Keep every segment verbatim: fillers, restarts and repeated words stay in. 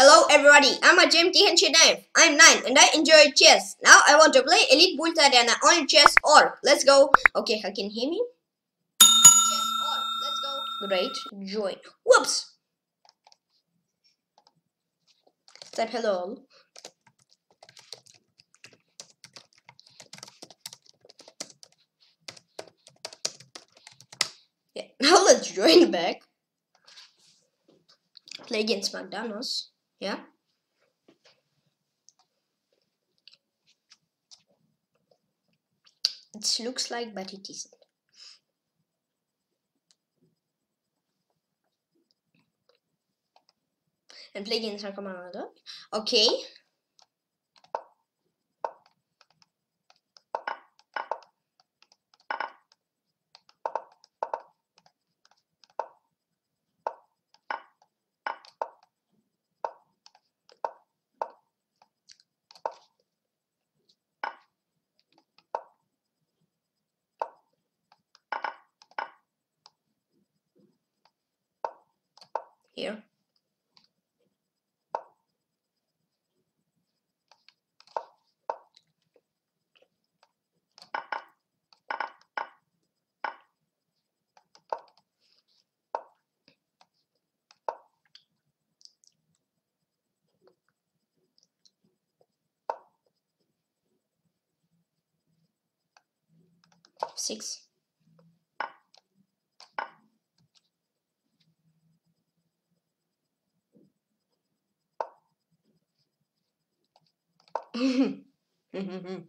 Hello everybody, I'm Tykhon Cherniaiev. I'm nine and I enjoy chess. Now I want to play Elite Bullet Arena on Chess dot org. Let's go. Okay, can you hear me? Chess dot org, let's go. Great, join. Whoops. Type hello. Yeah, now let's join back. Play against McDonald's, yeah. It looks like, but it isn't. And play against our commander. Okay. Here. Six. Mm-hmm.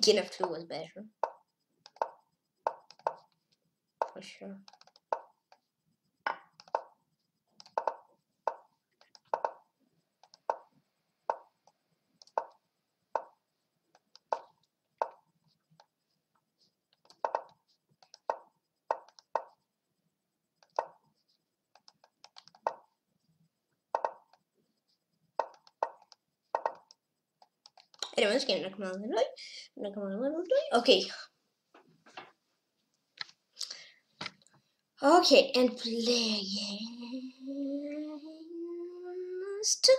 King of two was better, for sure. Anyway, this game come out little bit. Come out a little bit. Okay. Okay, and play against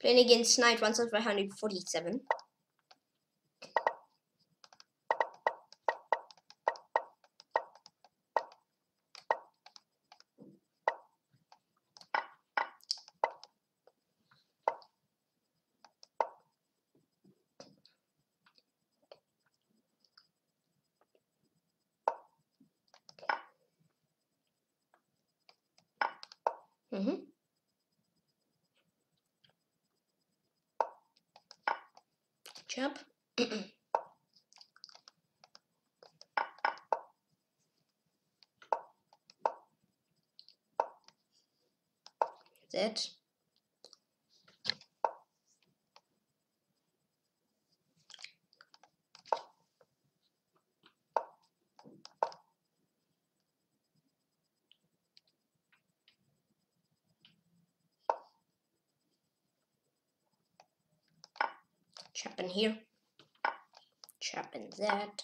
playing against knight one thousand five hundred forty-seven. Mm-hmm. Jump. That. Chop in here, chop in that.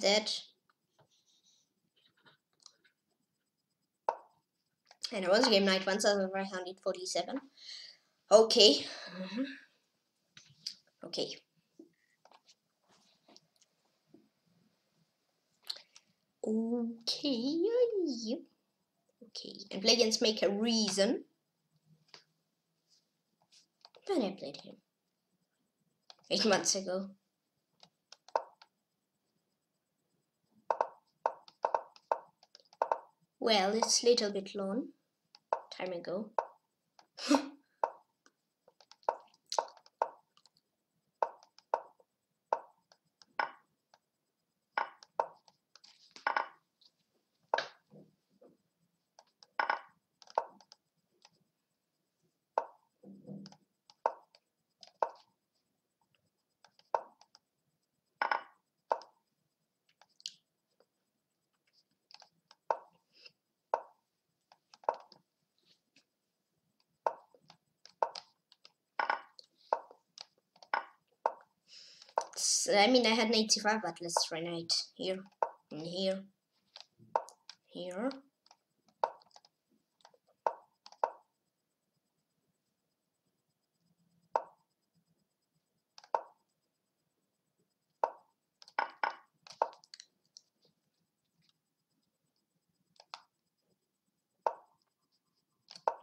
That. And it was game night one thousand five hundred forty-seven. Okay. Mm-hmm. Okay. Okay. Okay. And play against make a reason. When I played him eight months ago. Well, it's a little bit long time ago. I mean, I had ninety-five, but let's try knight here and here, here.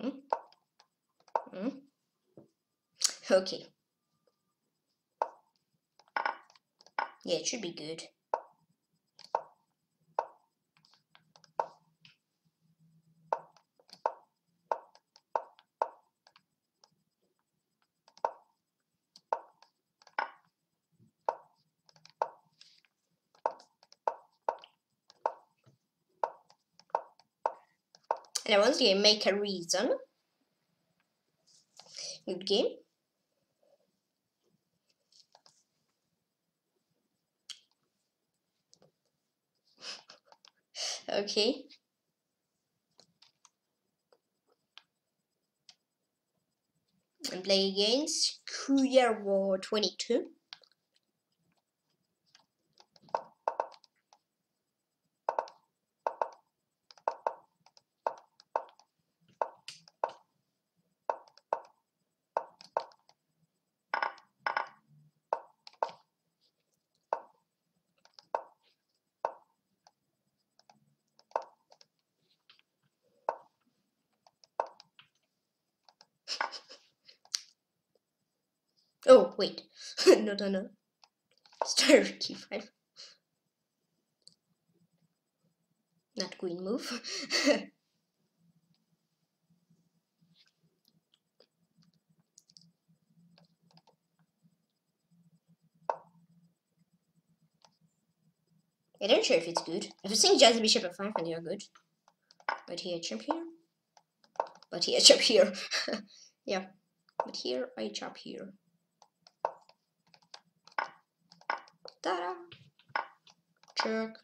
Hmm? Hmm? Okay. Yeah, it should be good. And I want to make a reason. Good game. Okay. And play against Kuyawa twenty-two. Oh, wait. no, no, no. Star G five. Not queen move. I don't sure if it's good. If you think just bishop f five, then you're good. But here, jump here. But here, jump here. yeah. But here, I jump here. Ta-da! Jerk.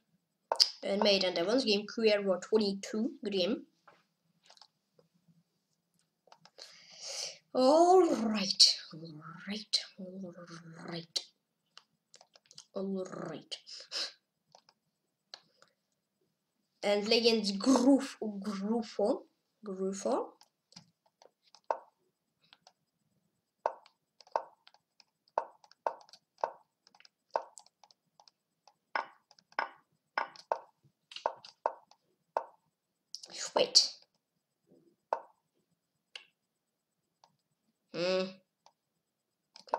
And made another one's game, Queer War twenty-two. Good game. Alright. Alright. Alright. Alright. And play against Groove. Groove. Groove. Wait. Hmm.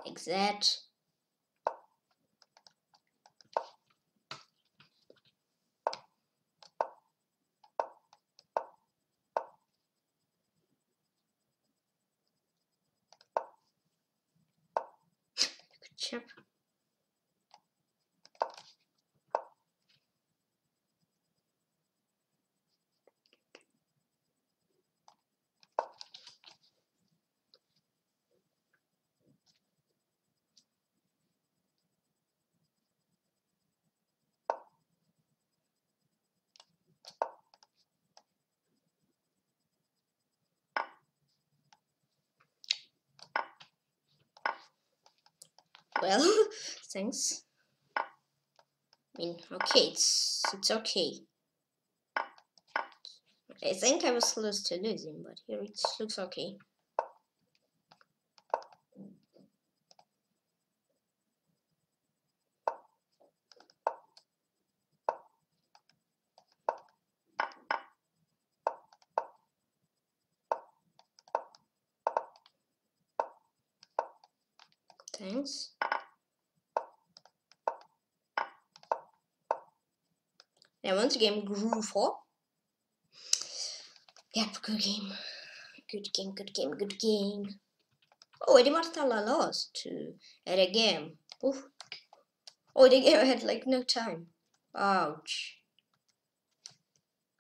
Like that. Good job. Well, thanks. I mean, okay, it's it's okay. I think I was close to losing, but here it looks okay. Thanks. I want to game Groove four. Yep, good game. Good game, good game, good game. Oh, I Martala lost to at a game. Oof. Oh, the game had like no time. Ouch.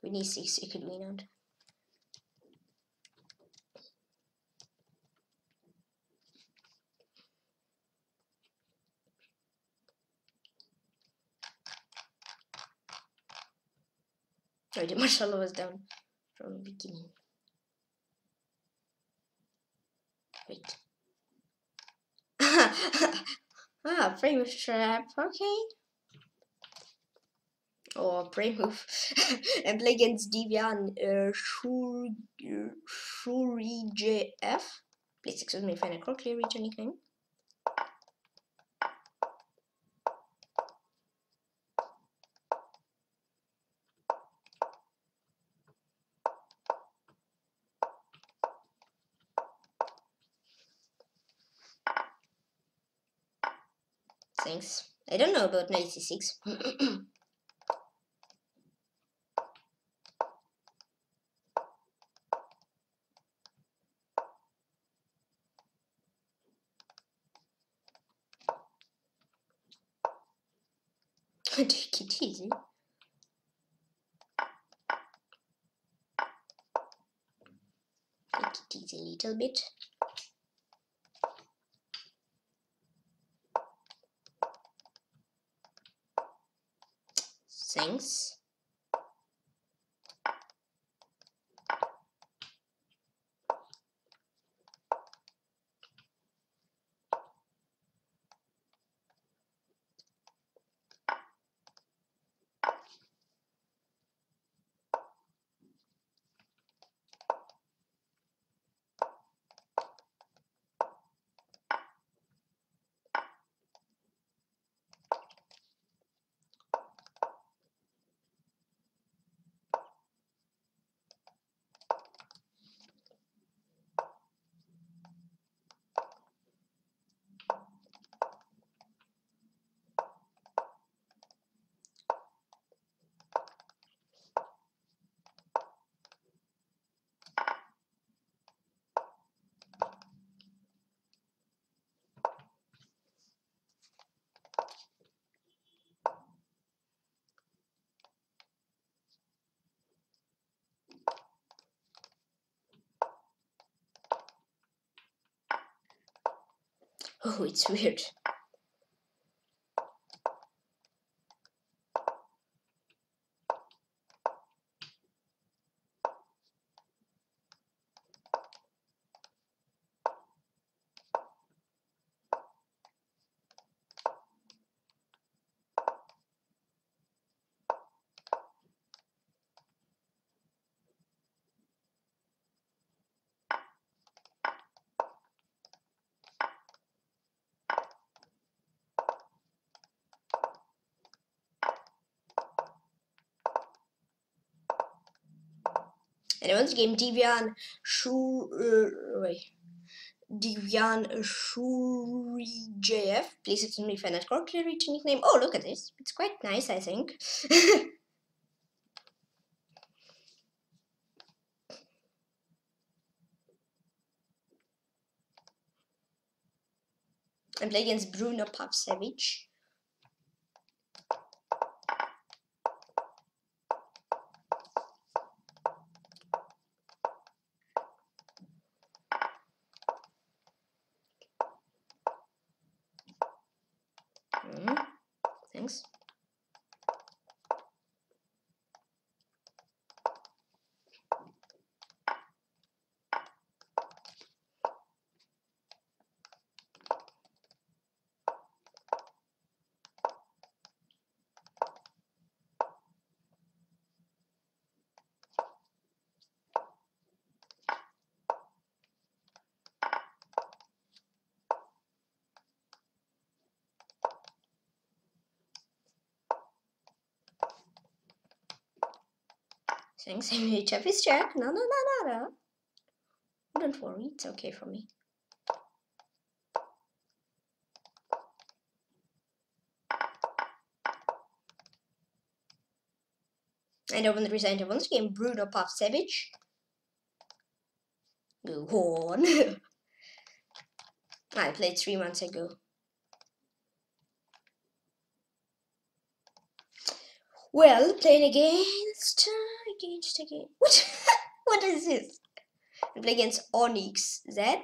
We need six, it could win out. Oh, the Martala was down from the beginning. Wait. Ah, frame move trap, okay. Or oh, frame move. And play against Devian uh, Shuri J F. Please excuse me if I correctly read your nickname. Thanks. I don't know about ninety-six. Take it easy. Take it easy a little bit. Thanks. Oh, it's weird. Anyone's game Devian Shu uh, Devian Shuri J F. Please excuse me if I not correctly read your nickname. Oh, look at this. It's quite nice, I think. I play against Bruno Papsevich. Thanks, I made Chappie's check. No, no, no, no, no. Don't worry, it's okay for me. And I won the result of this game, Bruno Papsevich. Move on. I played three months ago. Well, playing against against again. What? What is this? I play against Onyx Z.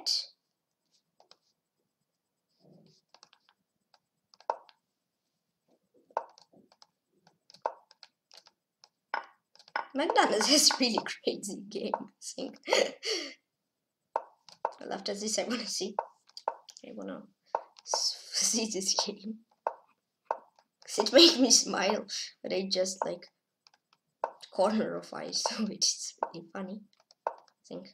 McDonald's is really crazy game, I think. Well, after this, I wanna see. I wanna see this game. Cause it made me smile, but I just like corner of eye, so it's really funny, I think.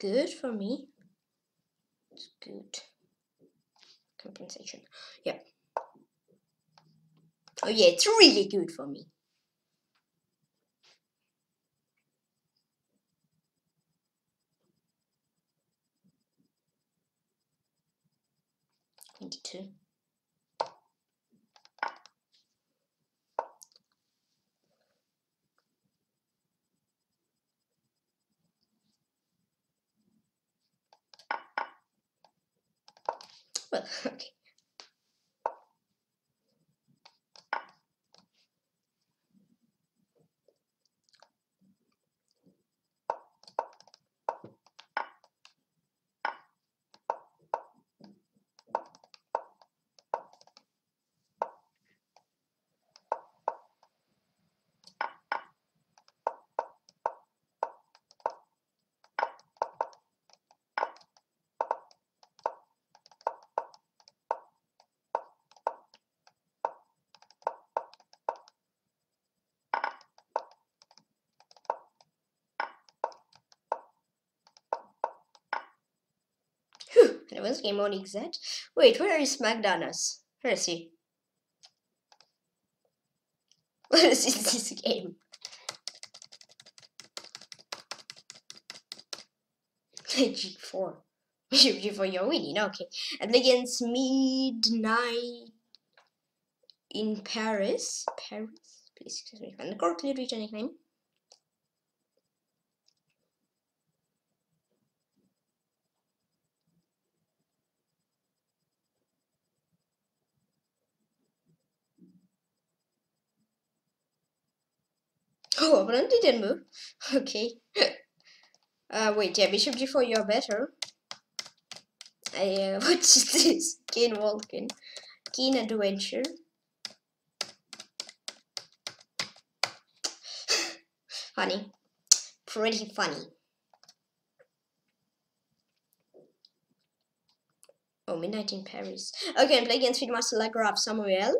Good for me. It's good. Compensation. Yeah. Oh yeah, it's really good for me. twenty-two. Well, okay. I was game on exact. Wait, where is McDonald's? Where is he? What is this game? G four. G four, you're winning. Okay. And against Midnight in Paris. Paris? Please excuse me. And correctly reach a nickname. Oh, opponent didn't move. Okay. uh, wait, yeah, bishop g four, you're better. I, uh, what is this? Keen Vulcan. Keen Adventure. Funny. Pretty funny. Oh, Midnight in Paris. Okay, I'm playing against Fieldmaster Lagrave Samuel.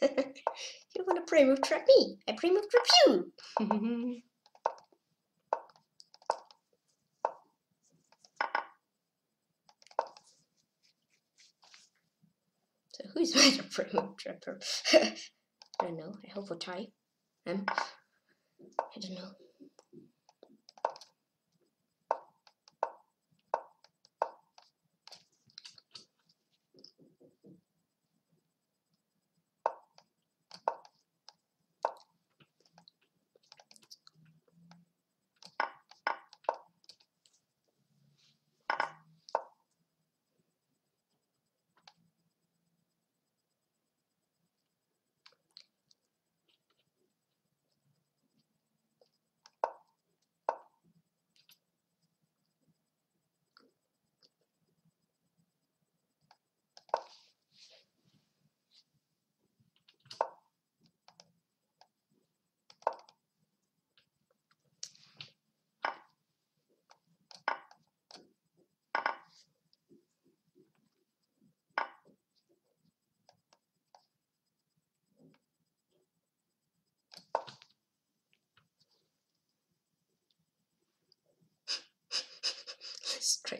You want to pre-move trap me? I pre-move trap you! So who is my pre-move trapper? I don't know. I hope we'll tie. Um, I don't know.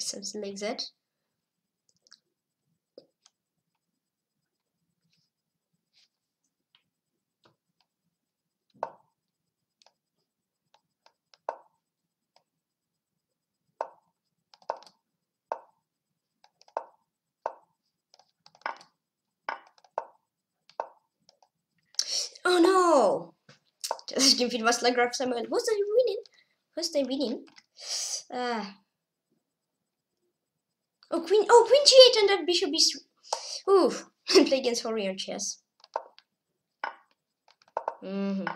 something like that. Oh no! Just give it was like grab someone. Was I winning? Was I winning? Uh. Oh queen! Oh queen G eight and that bishop is. Ooh! Play against warrior chess. Mm-hmm.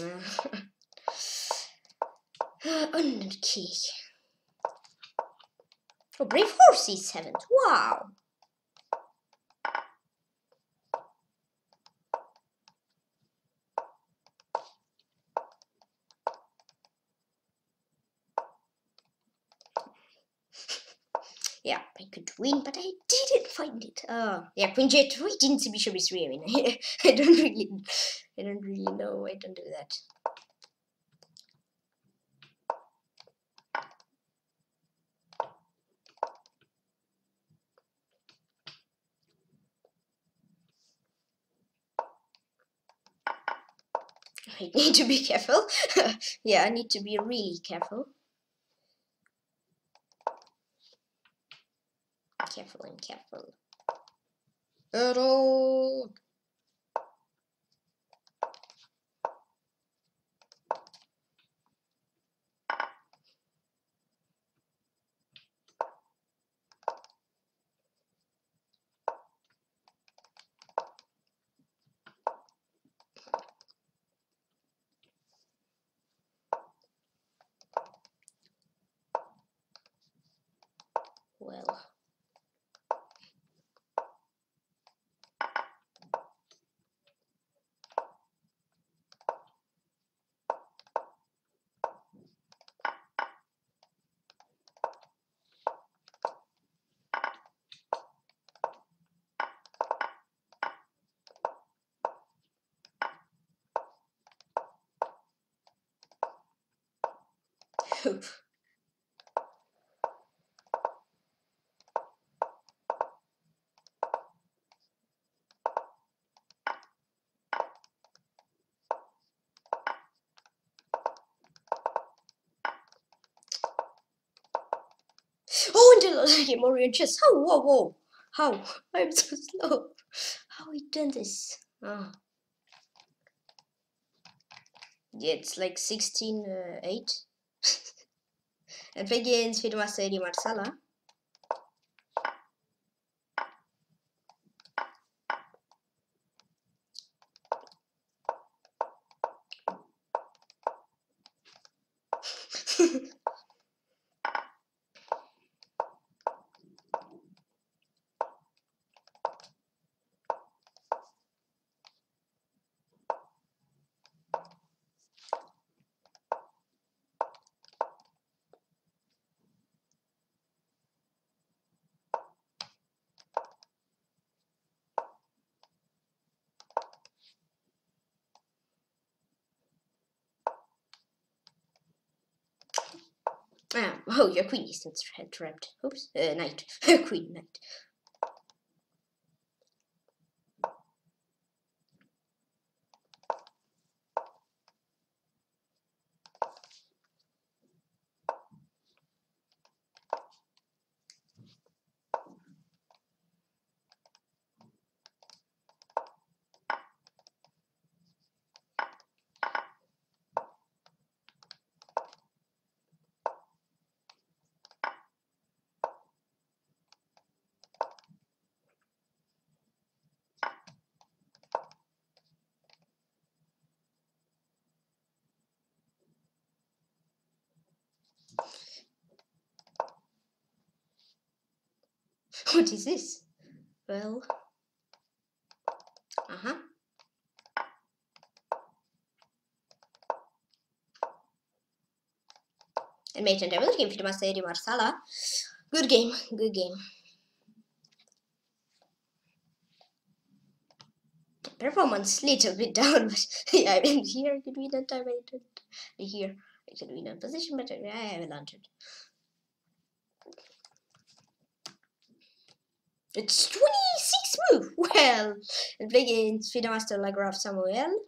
uh, on the key. Oh, brave horse C seven. Wow. Yeah, I could win, but I didn't find it. Oh, yeah, queen J three didn't see bishop is three. I mean, I don't really, I don't really know. I don't do that. I need to be careful. Yeah, I need to be really careful. Careful and careful. Hello. Well. Oh, and the Mario chess. How? Whoa, whoa. How? I'm so slow. How we done this? Oh. Yeah, it's like sixteen eight. Uh, And play against Fidmaster Eddie Marsala. Ah, oh, your queen is trapped. Oops, uh, knight. Queen, knight. What is this? Well, uh-huh. And mate and devil game for the Master Eddie Marsala. Good game, good game. The performance little bit down, but yeah, I mean here I could be that time I didn't here. It should be in a position, but I will launch it. It's twenty-six move! Well, it begins Fidomaster Lagraf Samuel.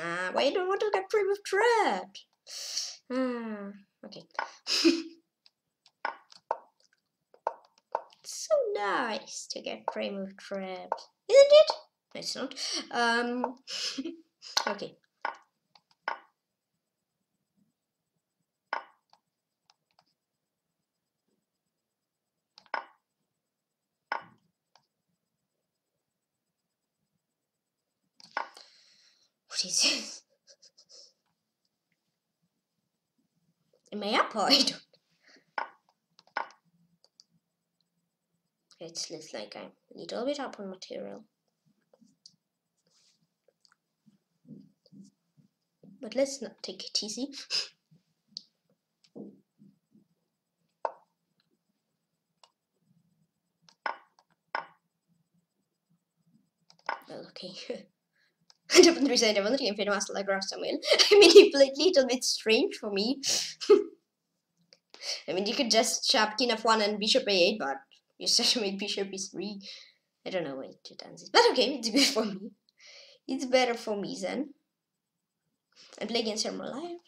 Ah, why don't want to get free with trap? Ah, okay. So nice to get free with trap, isn't it? No, it's not. Um, okay. Jesus. Am I up or I don't? It looks like I'm a little bit up on material. But let's not take it easy. Well, okay. I don't want to say I want to get Fidomaster Lagraf Samuel. I mean, he played a little bit strange for me. I mean, you could just chop king f one and bishop a eight, but you said to make bishop e three. I don't know why it dances, but okay, it's good for me. It's better for me then. I play against him alive.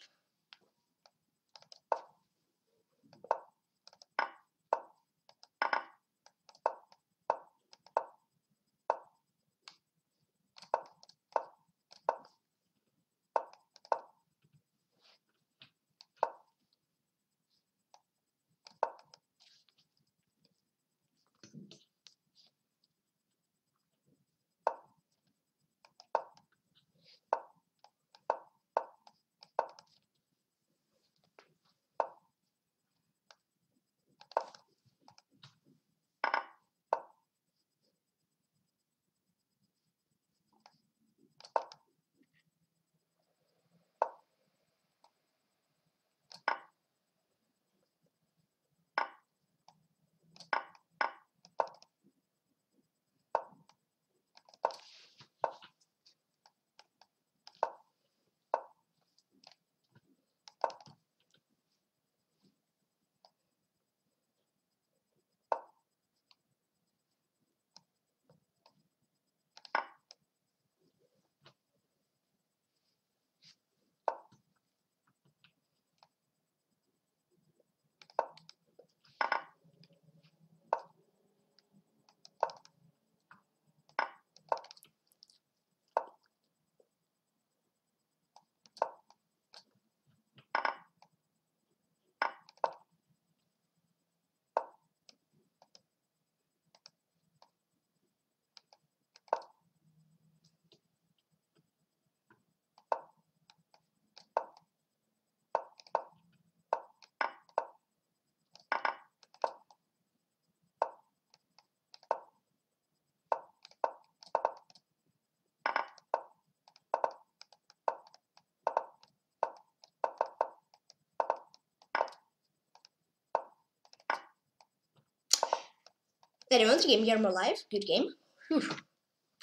Anyone's game here more live, good game. Whew.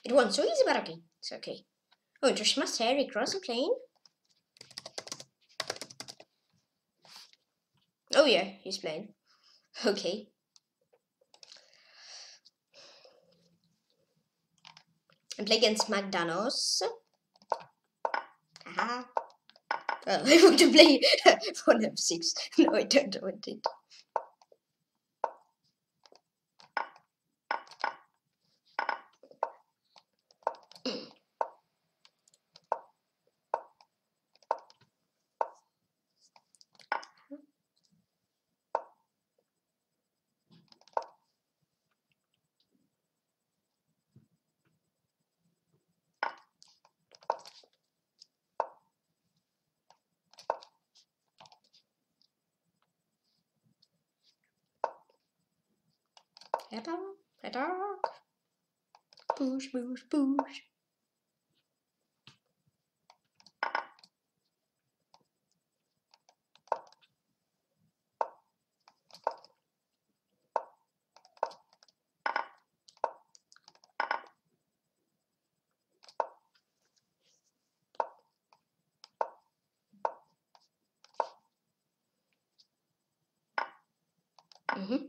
It wasn't so easy, but okay, it's okay. Oh, just must Harry cross and plane. Oh yeah, he's playing. Okay. I play against McDonald's. Aha. Well, I want to play one f six. No, I don't want it. A dog, a dog. Push, push, push. Mm-hmm.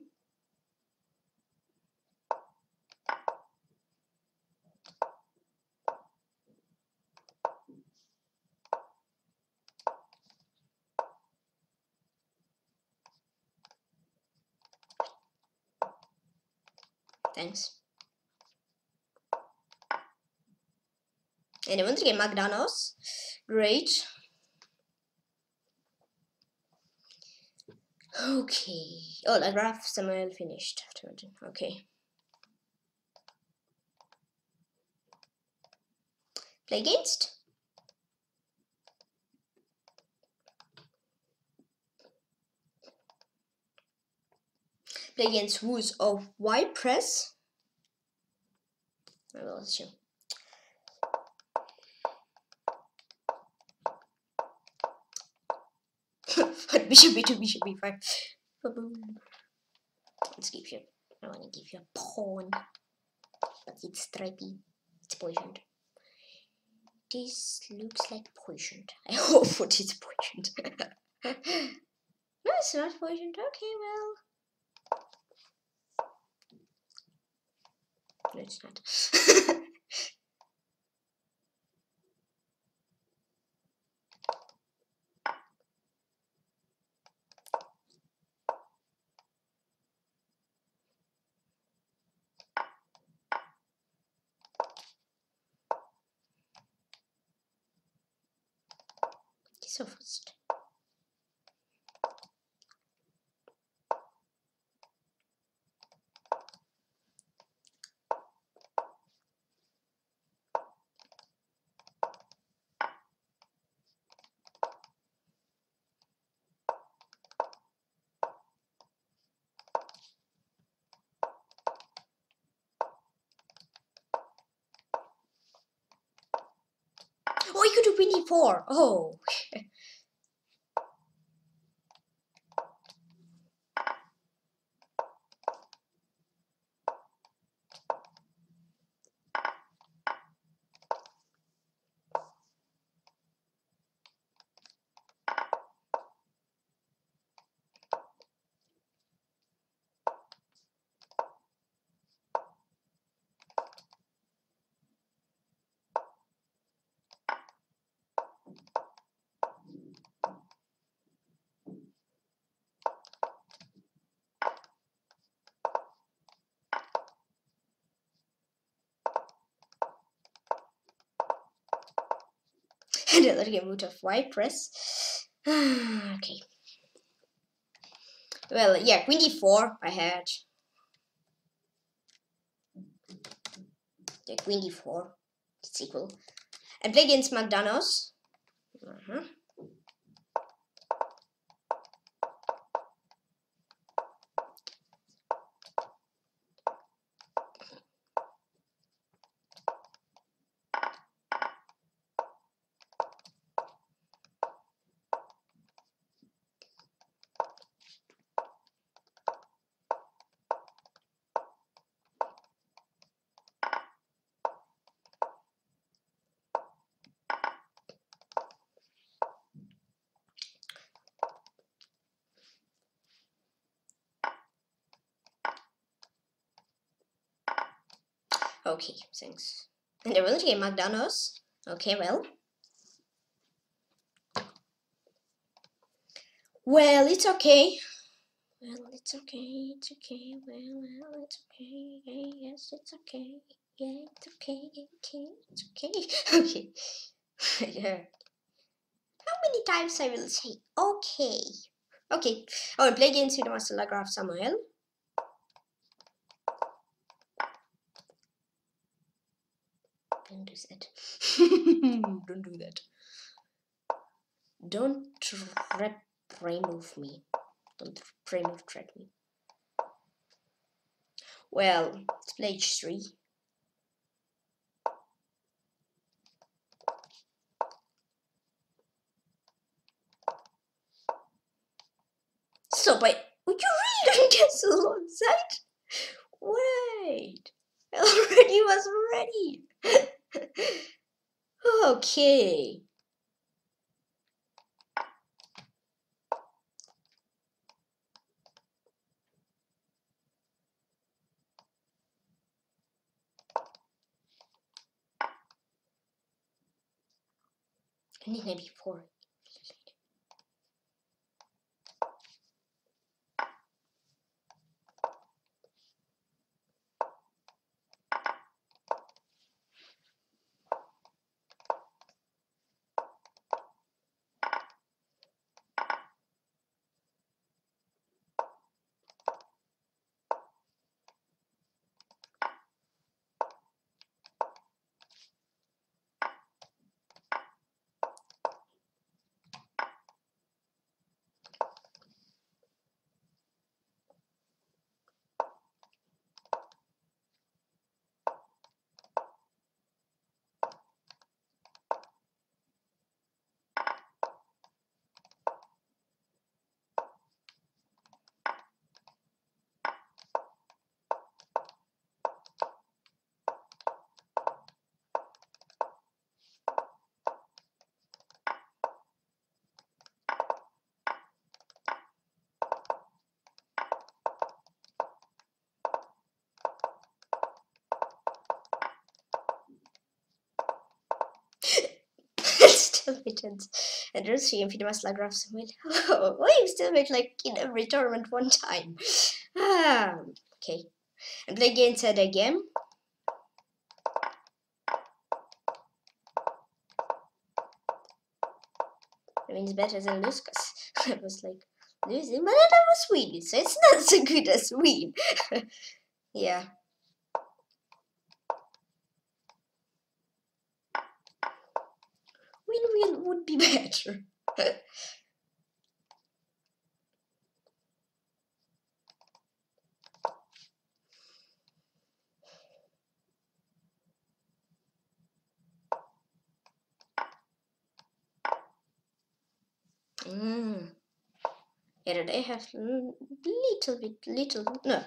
Thanks. And once again, McDonald's. Great. Okay. Oh, the graph Samuel finished. Okay. Play against. Play against rules of Y press. I will assume. Bishop b two, bishop b five. Let's give you. I want to give you a pawn, but it's stripy. It's poisoned. This looks like poisoned. I hope it is poisoned. No, it's not poisoned. Okay, well. No, it's not. So first, oh, you could do P D four. Oh. Another game root of Y press. Okay. Well, yeah, queen d four I had. Yeah, queen d four. It's equal. I play against McDonald's. Uh-huh. Okay, thanks. And I will get McDonald's. Okay, well. Well, it's okay. Well, it's okay. It's okay. Well, well, it's okay. Yes, it's okay. Yeah, it's okay. Okay, it's okay. Okay. Yeah. How many times I will say okay? Okay. Oh, play against the Master Lagraph Samuel. Don't do that. Don't do that. Don't trap remove me. Don't remove trap me. Well, let's play h three. So, but would you really don't cancel on site? Wait, I already was ready. Okay. I need maybe four. And there's the infamous Lagraphs win. Oh, we still make like in every tournament one time. Ah, okay. And play against that again. I mean, it's better than lose because I was like losing, but then I was winning, so it's not so good as win. Yeah. Win-win would be better. mm. Yeah, they have little bit, little. No,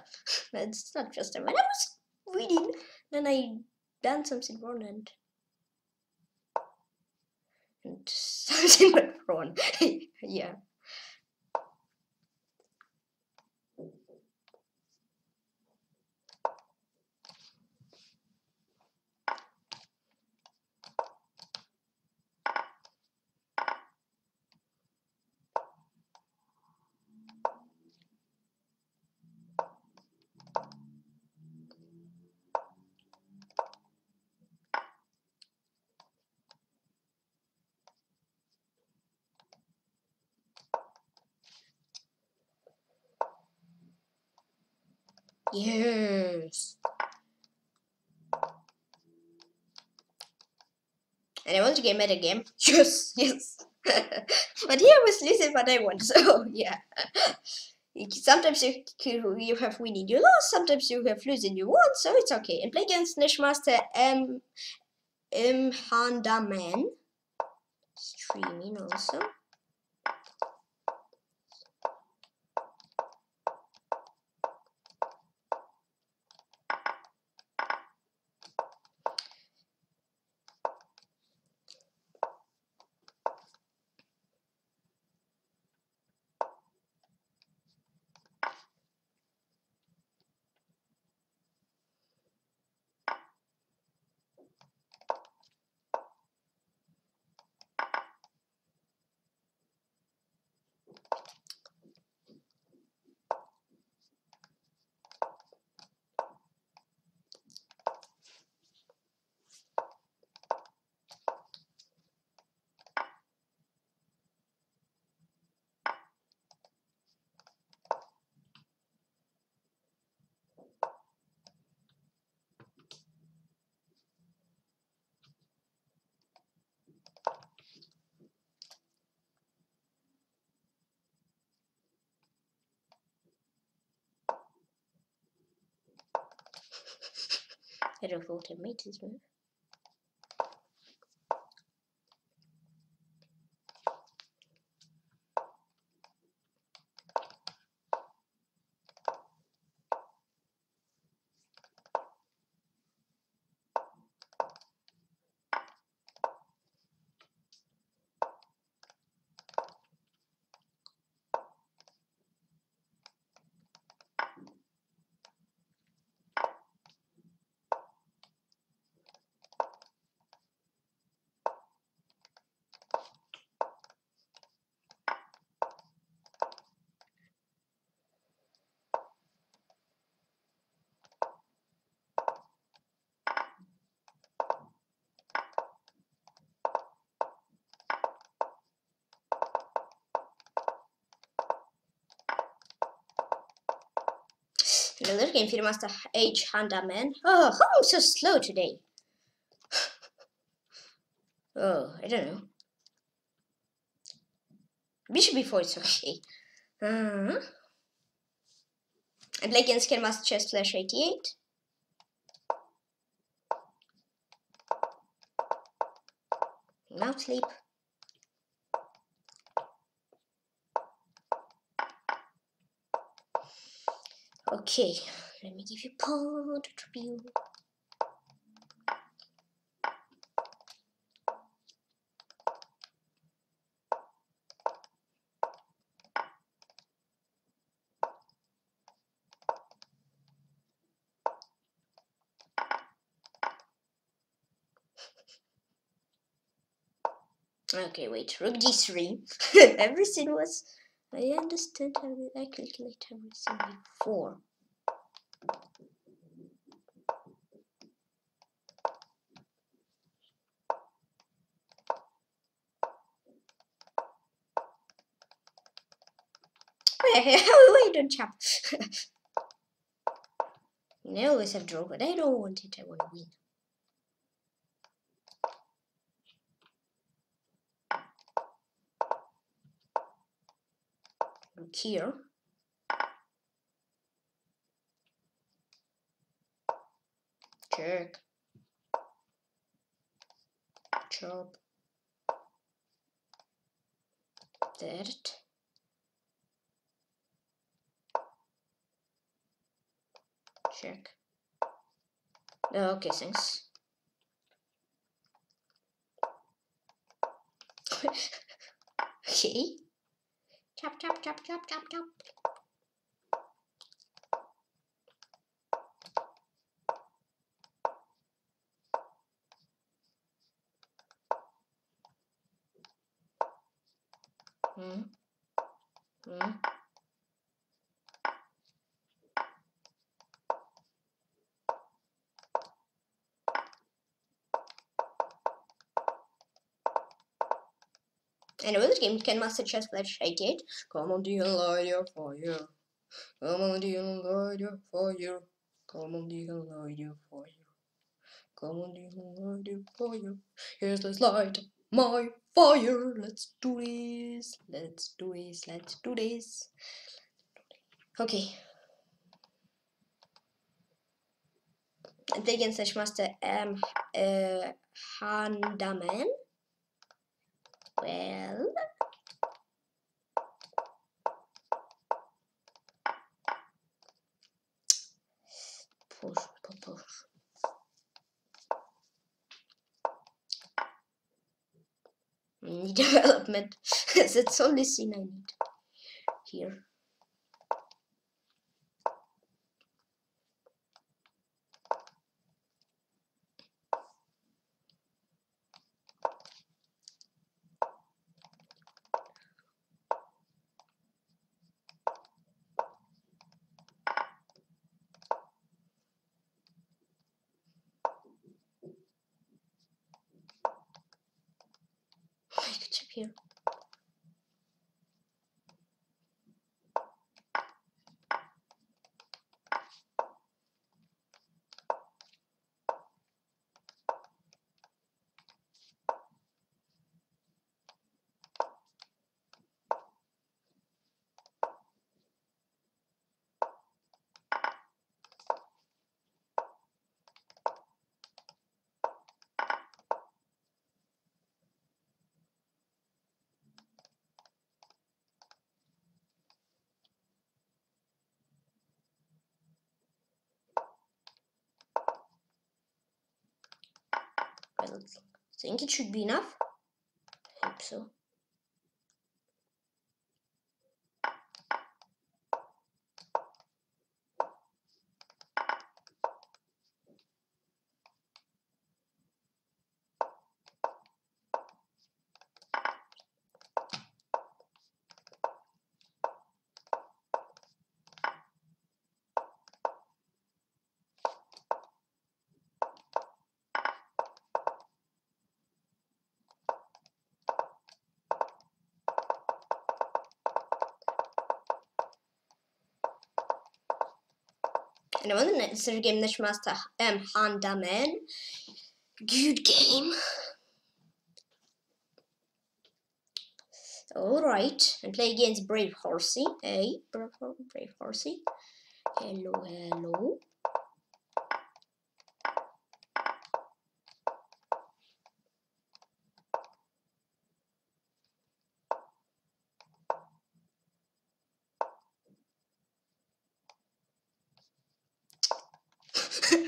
that's not just time. When I was winning, then I done something wrong and. And something went wrong. Yeah. Yes. And I want to get mad again. Yes, yes. But here I was losing, but I won. So yeah. Sometimes you you have winning, you lost. Sometimes you have losing, you won. So it's okay. And play against Nishmaster M M Handaman. Streaming also. I don't know what I made this move. In the little game, feed master H Handa man. Oh, how I'm so slow today. Oh, I don't know. Bishop before it's okay. Uh-huh. I play against King Master Chess Flash eighty-eight. Now sleep. Okay, let me give you pawn to tribute. Okay, wait, rook d three. Everything was. I understand. I calculate everything before. Wait, don't jump. I always have draw, but I don't want it. I want to win. Here, jerk, chop, that, check. Oh, okay, thanks. Okay. Chop, chop, chop, chop, chop, chop. Hmm. Hmm. And with this game, Ken Master Chess Flash eighty-eight. Come on, Deacon, light your fire. Come on, Deacon, light your fire. Come on, Deacon, light your fire. Come on, Deacon, light your fire. Here's the light, my fire. Let's do this. Let's do this. Let's do this. Okay. And again, Slash Master M. Uh, Handaman. Well, push, push, push. Need development. That's only thing I need here. Here. I think it should be enough. I hope so. And I won the next game, this master um, hand in. Good game. Alright, and play against Brave Horsey. Hey, Brave, Brave Horsey. Hello, hello.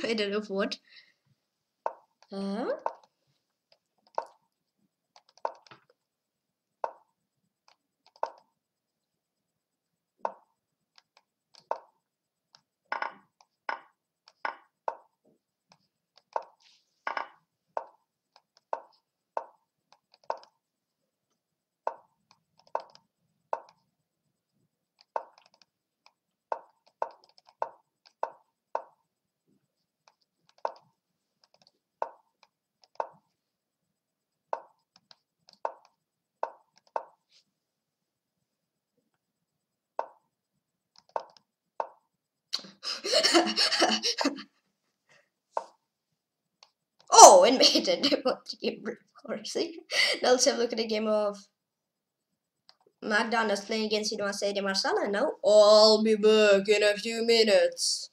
I don't know what. Uh, Oh, and made it. What the game Horsey. Now let's have a look at the game of McDonald's playing against Inoase de Marsala. Now I'll be back in a few minutes.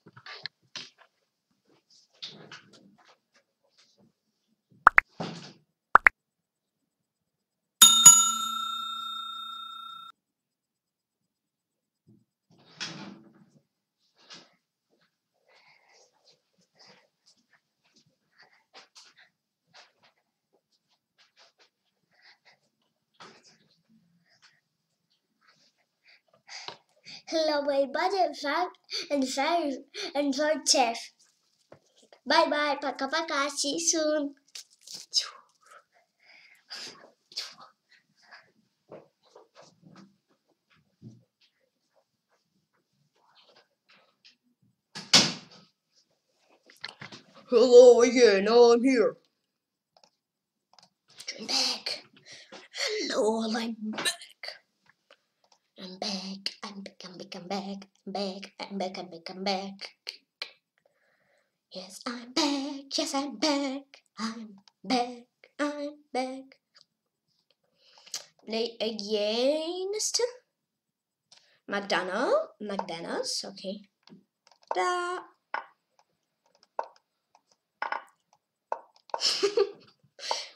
Hello, my budget fan and fans and for chef. Bye bye, paka paka, see you soon. Hello again, I'm here. I'm back. Hello, I'm back. I'm back, I'm back, I'm back, I'm back, I'm back, I'm back, I'm back, I'm back. Yes, I'm back, yes, I'm back, I'm back, I'm back. Play against McDonald, McDonald's, okay. Da.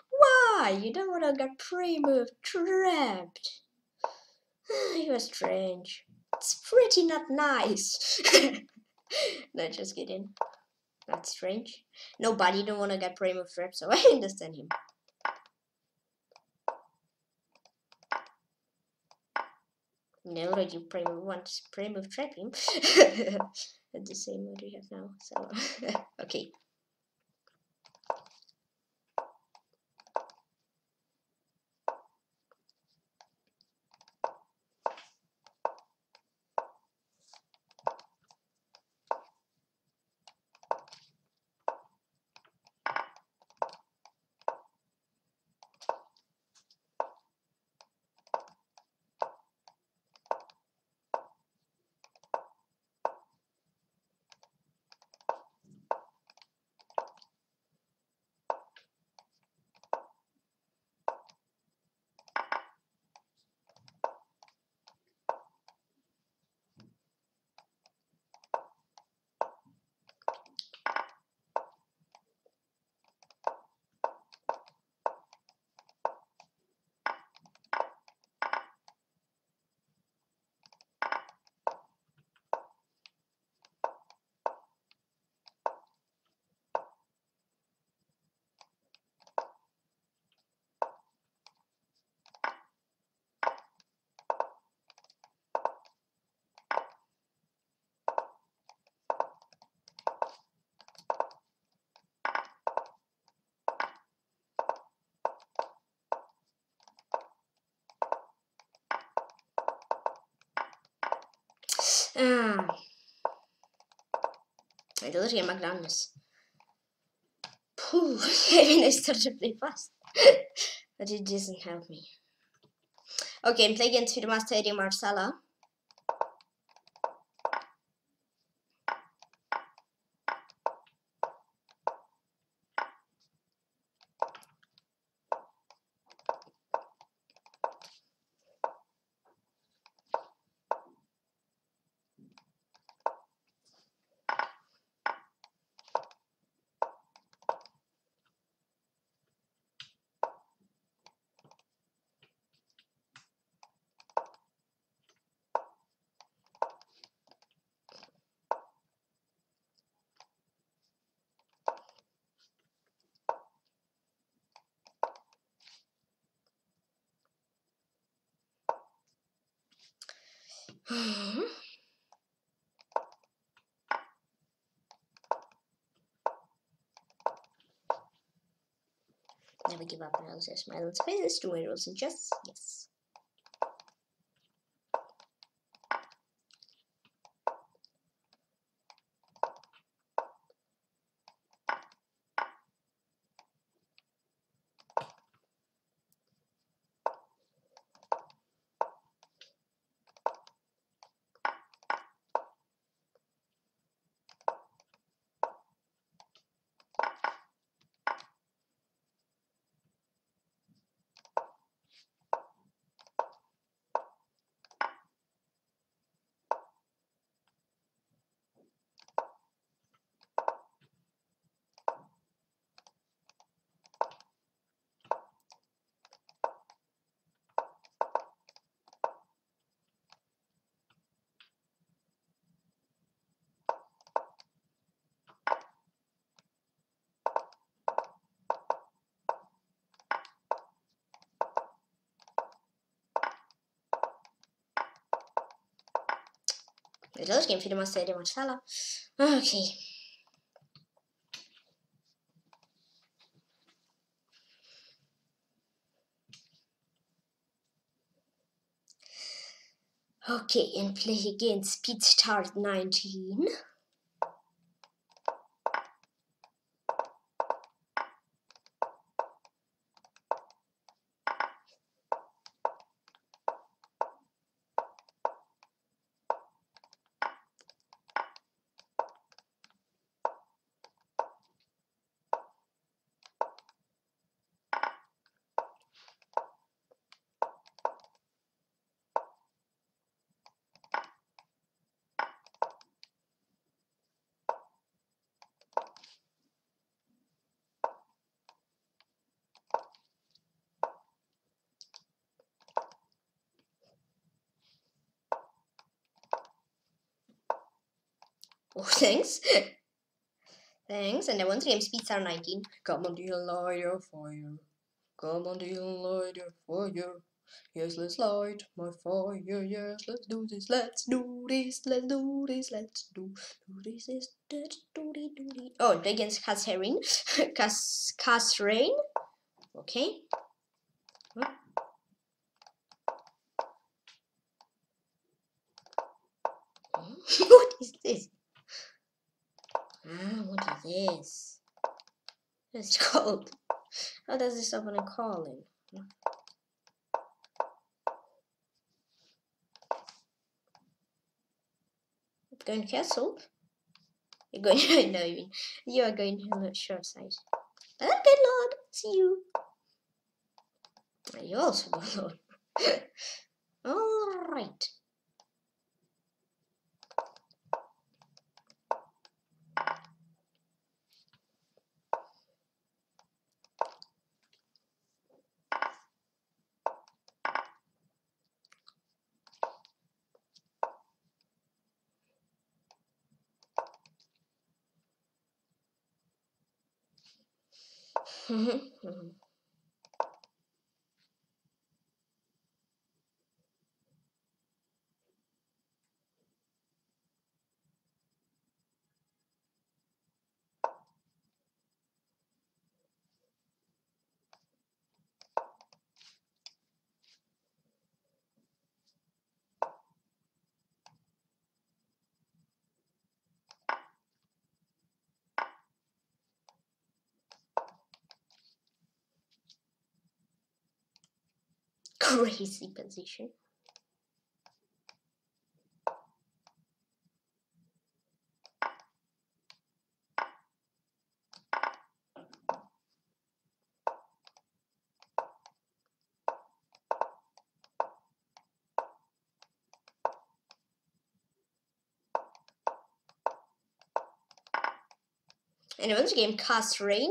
Why? You don't want to get pre-move trapped. It was strange. It's pretty not nice. No, just kidding. That's strange. Nobody don't want to get primo trap, so I understand him. No, already primo wants primo trap him. That's the same what we have now. So okay. Ah, I did get McDonald's. Pooh, I mean, I started to play fast, but it doesn't help me. Okay, I'm playing against Master Eddie Marsala. Never give up and I'll just smile and spaces, two arrows and chess, yes. Vedeți că în filmul ăsta e de marsala. Ok. Ok, and play again, speed start nineteen. Oh, thanks. Thanks. And I want to game speeds are nineteen. Come on, dear, light your fire. Come on, dear, light your fire. Yes, let's light my fire. Yes, let's do this. Let's do this. Let's do this. Let's do this. Let's do this. Oh, against Kasrain. Kasrain. Okay. What is this? Ah, what is this? It's called. How does this open a calling? It's going castle. You're going. I know you mean. You are going to the short side. But I'm good, Lord. See you. You also go, Lord. All right. Mm-hmm. Mm-hmm. Crazy position. And once game casts rain,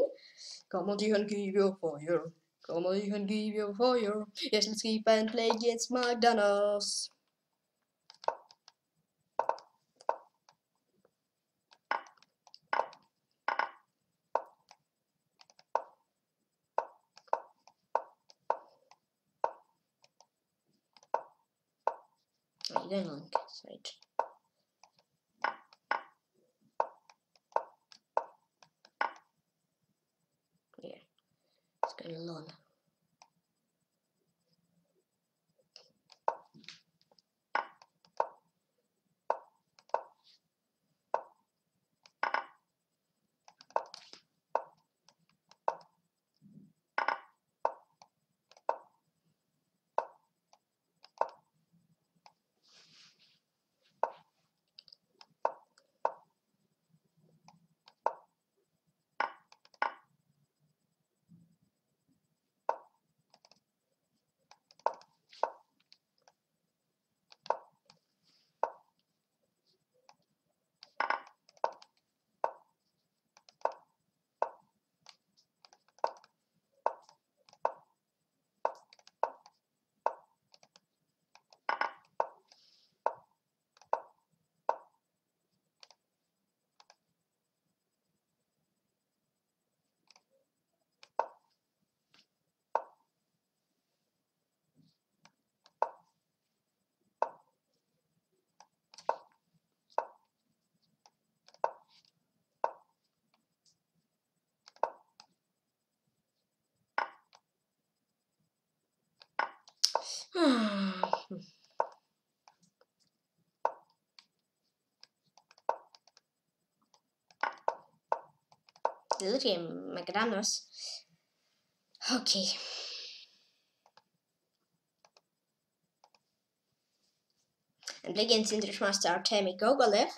come on, you can give your fire. Come on, you can give your fire. Yes, let's keep and play against McDonald's. There you again on king side. Yeah, let's go long. Delirium Magnus. Okay. And play against English master Artemy Gogolev.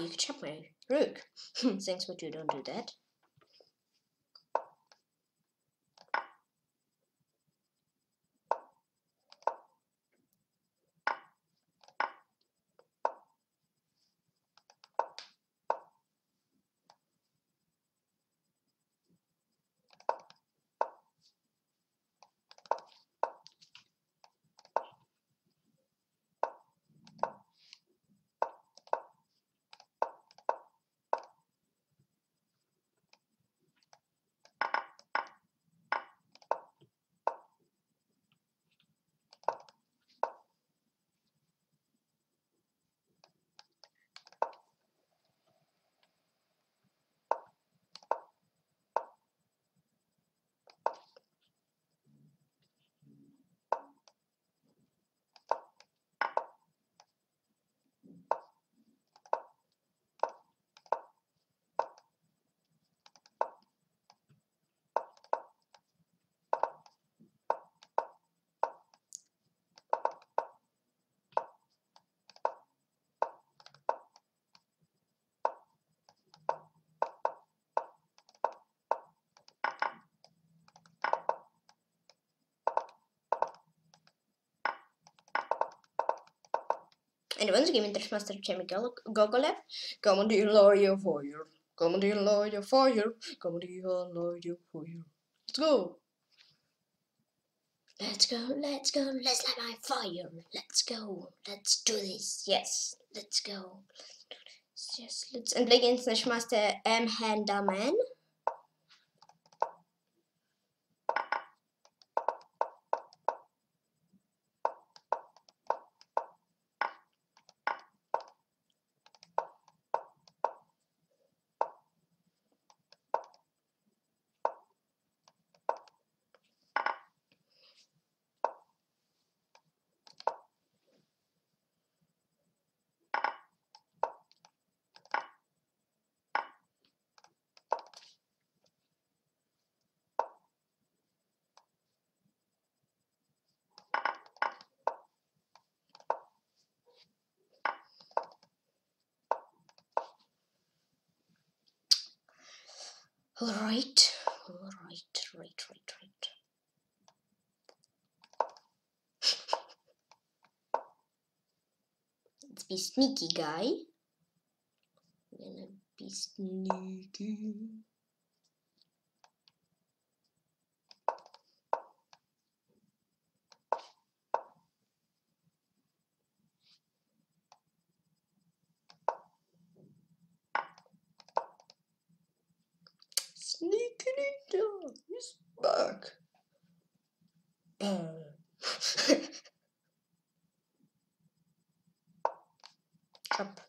You could check my rook. Thanks, but you don't do that. And once again, English master Artemy Gogolev. Come on, do you lower your fire? Come on, do you lower your fire? Come on, do you lower your fire? Let's go! Let's go, let's go, let's light my fire. Let's go, let's do this. Yes, let's go. Yes, let's. And play against English master M. Henderman. Right, right, right, right, right. Let's be sneaky, guy. I'm gonna be sneaky. Sneaky Ninja is back. Up.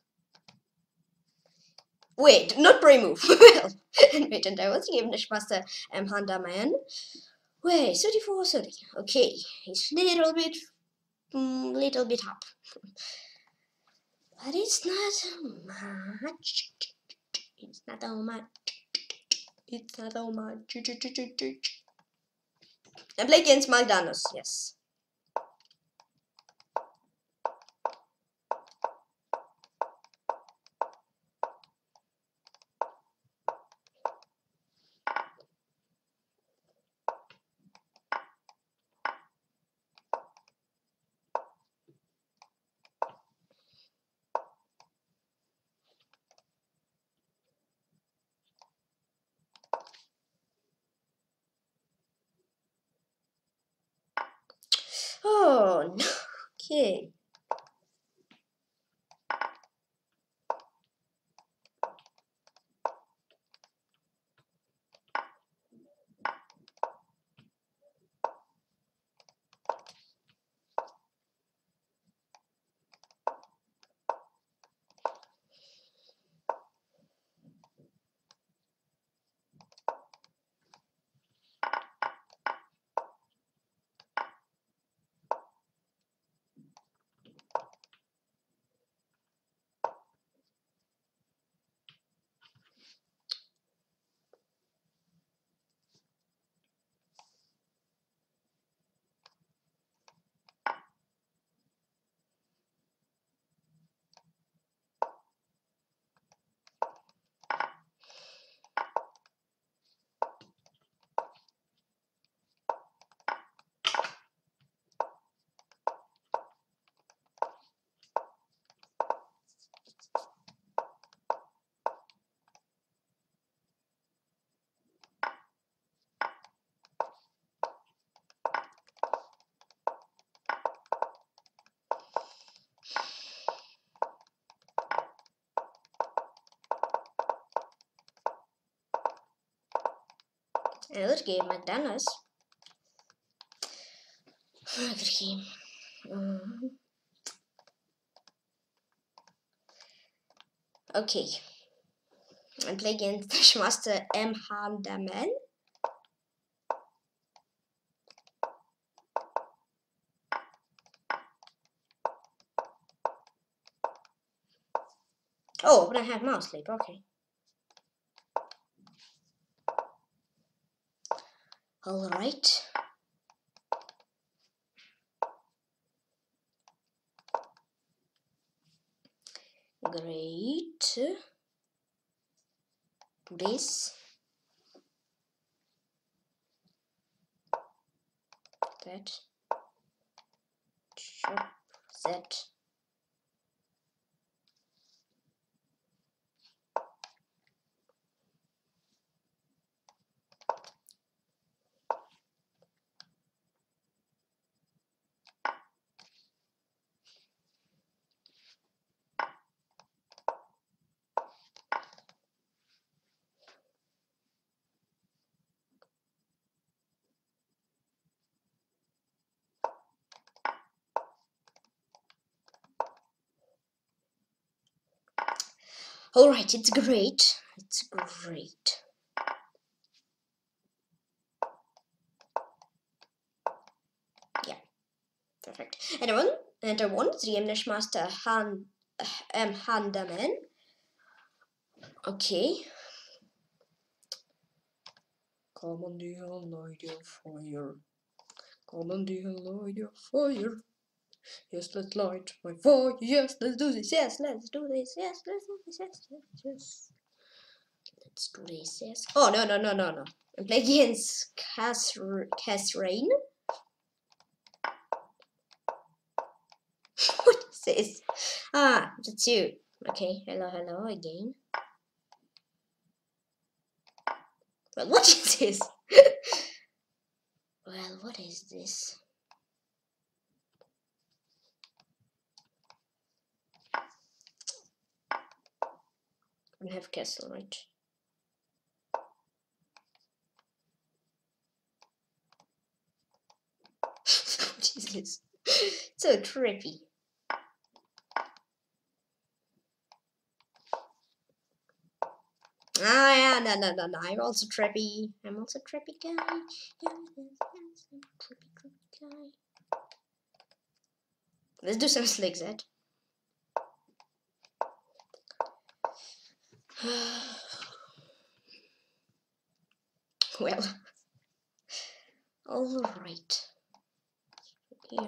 Wait, not brave move. Well, wait, and I was given a Schmaster um, Handa man. Wait, thirty-four, thirty. Okay, it's little bit, mm, little bit up, but it's not much. It's not that much. It's not all my. I play against McDonald's, yes. Oh, no. Okay. Another game, McDonald's. Another game. Mm-hmm. Okay. I play against Schmaster M. Handaman. Oh, but I have mouse sleep, okay. All right. Great. Do this. That. Chop that. All right, it's great. It's great. Yeah, perfect. And I won. And I won. Three M Nash Master Han M Handaman. Okay. Come on, the light of fire. Come on, the light of fire. Yes, let's light my fire. Yes, let's do this. Yes, let's do this. Yes, let's do this. Yes, yes, yes. let's do this. Yes. Oh no no no no no. I'm playing against Kasrain. What is this? Ah, that's you. Okay, hello, hello again. Well, what is this? Well, what is this? I have castle, right? What is this? So trippy. Ah, yeah, no, no, no, no, I'm also trappy. I'm also a trappy guy. Yeah, yes, I'm a trappy, trappy guy. Let's do something like that. Well, all right. Here.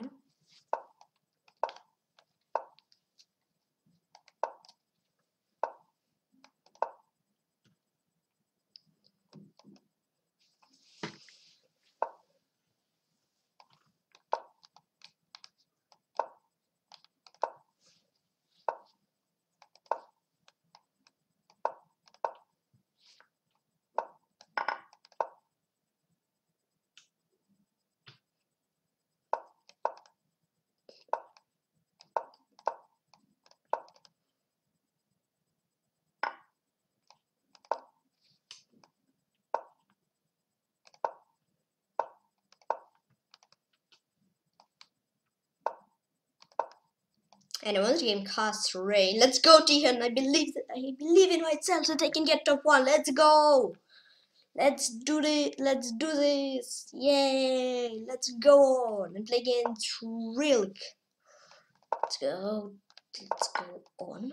And I want to game Kasrain. Let's go, Tykhon. I believe that I believe in myself that I can get top one. Let's go. Let's do the let's do this. Yay! Let's go on and play against Rilk. Let's go. Let's go on.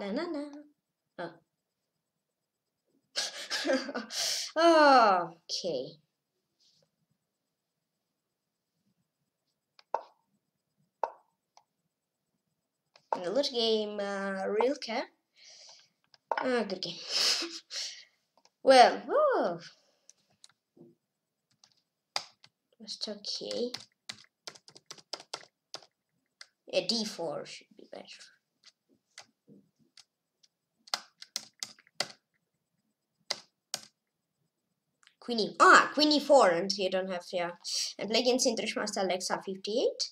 Na na na. Oh. Oh, okay. In the loot game, uh, Rilke. Ah, good game. Well, whoa. Just okay. A D four should be better. Queen E. Ah, Queen E four, and you don't have, yeah. And play against English Master Alexa fifty-eight.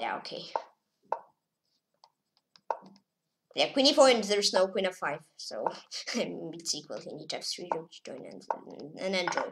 Yeah, okay. Yeah, Queen E four, and there's no Queen F five, so it's equal. You need to have three rooks to join and, and then draw.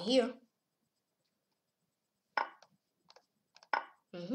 Okay. Here. Mm-hmm.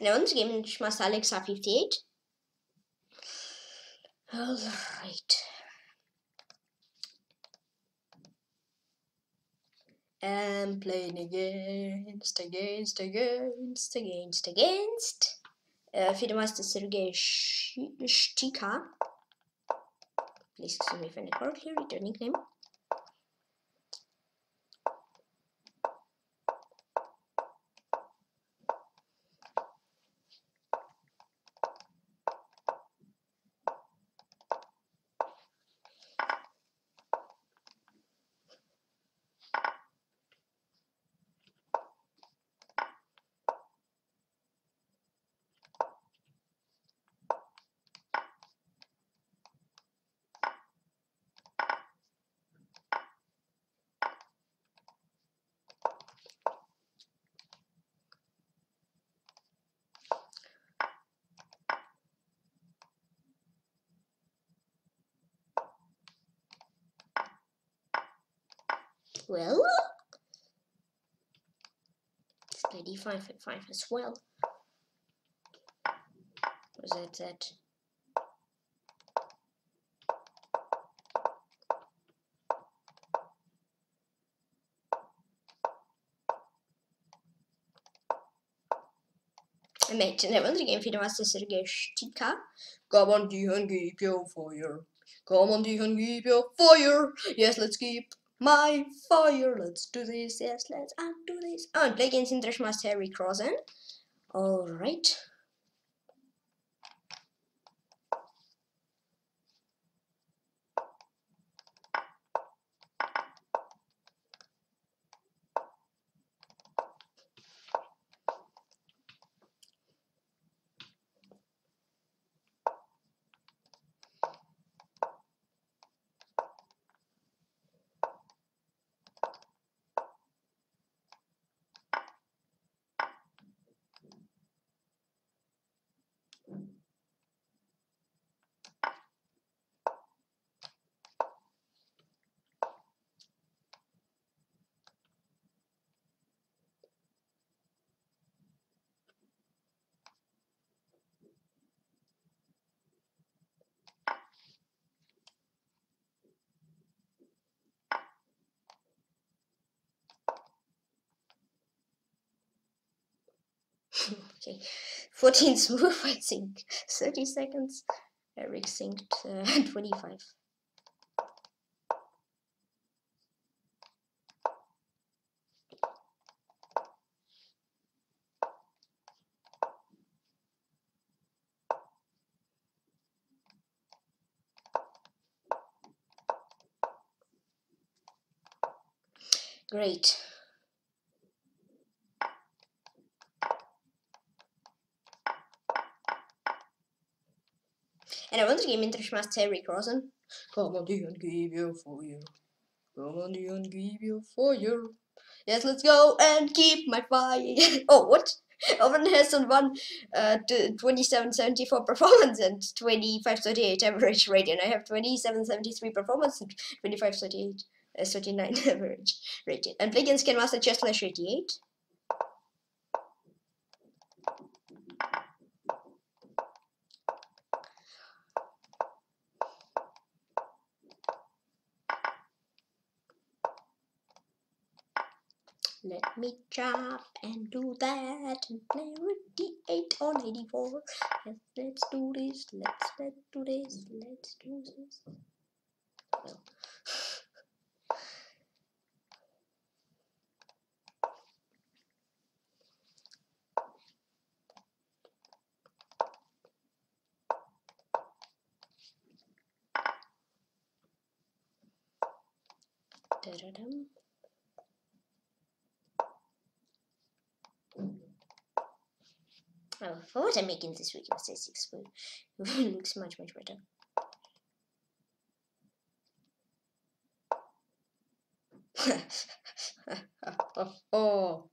And I won this game in Schmas Alex R fifty-eight. Alright. I'm playing against, against, against, against, against. Uh, Fidemaster Sergei Shtika. Please excuse me if I'm correctly returning him. Well, let's play d five and five as well. Was that that? I made another game for the Master Sergei Shtika. Come on, Tykhon, keep your fire. Come on, Tykhon, keep your fire. Yes, let's keep my fire, let's do this, yes, let's undo this. Oh, and play against Intershmaster Eric Rosen. Alright. Okay, fourteenth move, I think. thirty seconds. Eric synced uh, twenty-five. Great. And I want to game Intershmaster Eric Rosen. Come on, Tykhon, give your fire. Come on, Tykhon, give your fire. Yes, let's go and keep my fire. Oh, what? Oven has on one uh, twenty-seven seventy-four performance and twenty-five thirty-eight average rate. And I have twenty-seven seventy-three performance and twenty-five thirty-eight, uh, thirty-nine average rate. And play against Canmaster Chess slash eighty-eight. Let me jump and do that and play with d eight on eighty-four. Yes, let's do this. Let's let's do this. Let's do this. Well. Da-da-dum. Oh, for what I'm making this week, I'll say six. It looks much, much better. Oh, oh.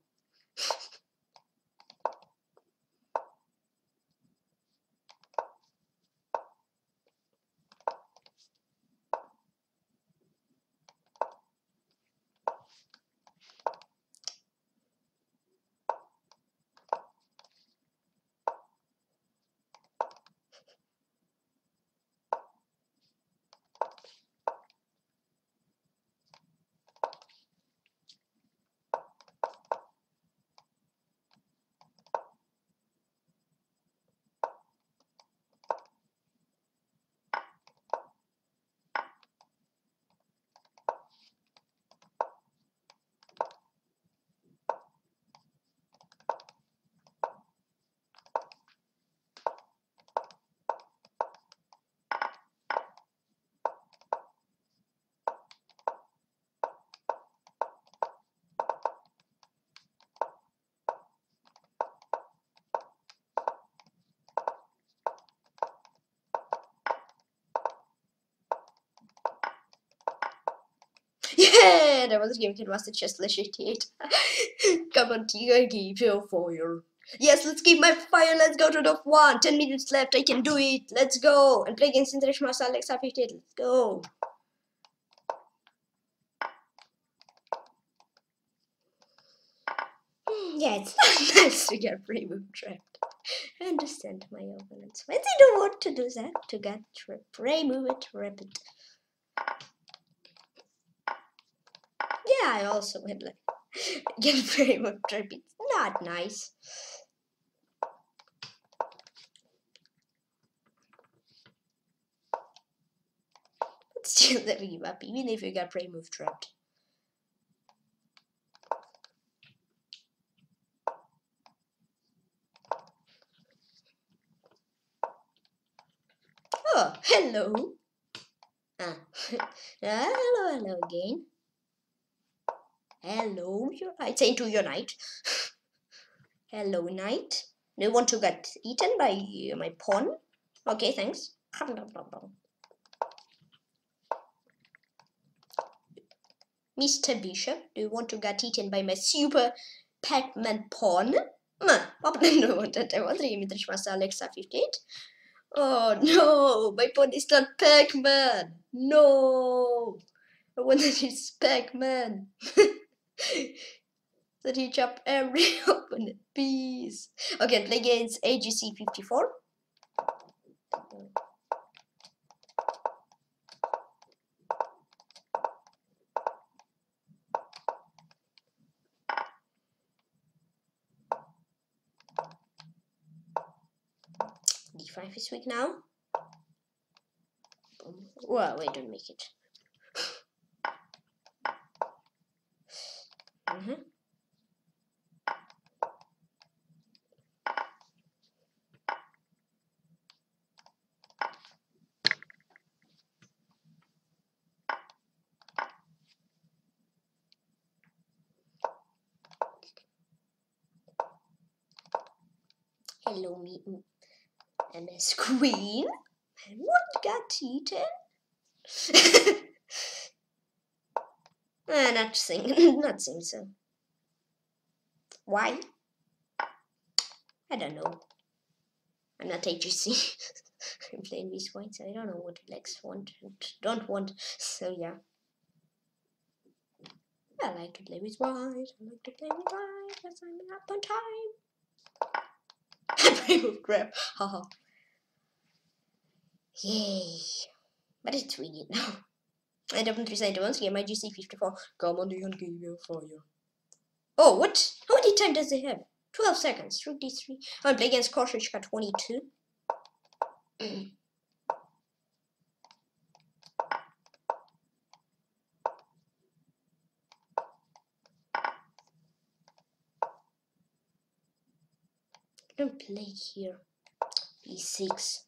and I was given to master chess eighty-eight. Come on, Tiger, give your foil. Yes, let's keep my fire. Let's go to top one. Ten minutes left. I can do it. Let's go and play against Indresh Master Alexa fifty-eight. Let's go. Yeah, it's not nice to get pre-move trapped. I understand my opponents. But they don't want to do that to get pre-move it rapid. Yeah, I also would like get pre-move trapped. It's not nice. But still, never give up, even if you got pre-move trapped. Oh, hello. Ah. ah, hello, hello again. Hello, your, I'd say to your knight. Hello, knight. Do you want to get eaten by uh, my pawn? Okay, thanks. Mister Bishop, do you want to get eaten by my super Pac-Man pawn? No, I want that. I want to give Mr. Alexa fifty-eight. Oh no, my pawn is not Pac-Man. No, I want that it's Pac-Man. That he chop every opponent piece. Okay, play against A G C fifty-four. D five is weak now. Well, wait, don't make it. Mm-hmm. Hello, me. M S Queen, and what got eaten? ah, not saying, not saying so. Why? I don't know. I'm not A G C. I'm playing these whites. So I don't know what Lex want and don't want. So yeah, I like to play with white. I like to play with white because I'm up on time. I pre-move grab. Haha. Yay. But it's winning now. I don't decide once again my G C fifty-four. Come on, Leon, give you for you. Oh, what? How many time does it have? twelve seconds. Rook D three. I'm playing against Koshchka twenty-two. Don't play here. B six.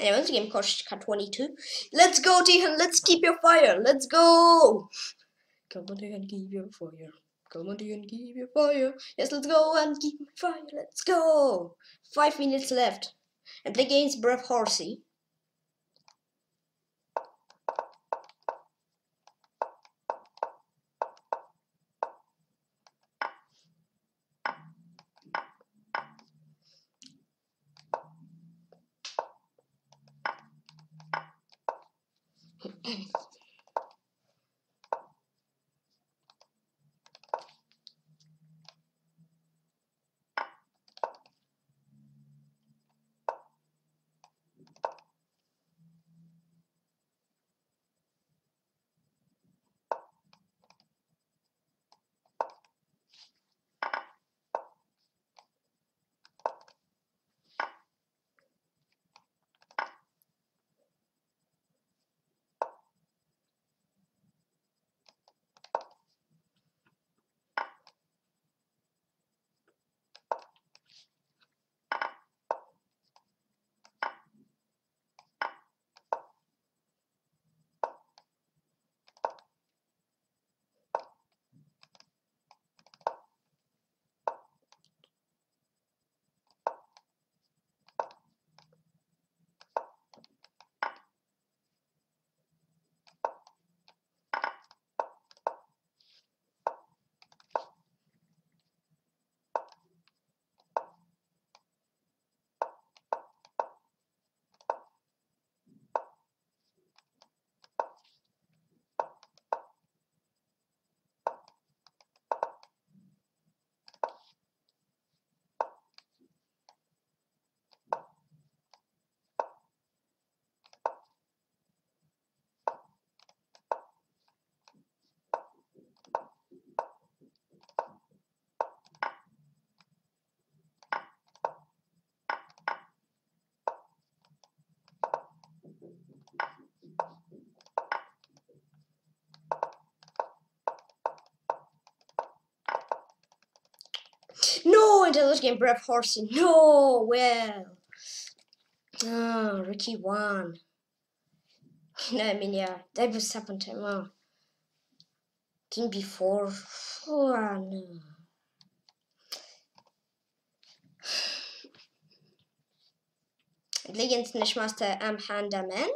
Anyway, this game costs twenty-two. Let's go, Tykhon. Let's keep your fire. Let's go. Come on, Tykhon, keep your fire. Come on, Tykhon, keep your fire. Yes, let's go and keep my fire. Let's go. Five minutes left. And the game's Brave Horsey. No, until this game, Brave Horsey. No, well. Oh, Ricky won. No, I mean, yeah, that was second time. Oh. King before. Oh, no. Legend Smash Master Am Handaman.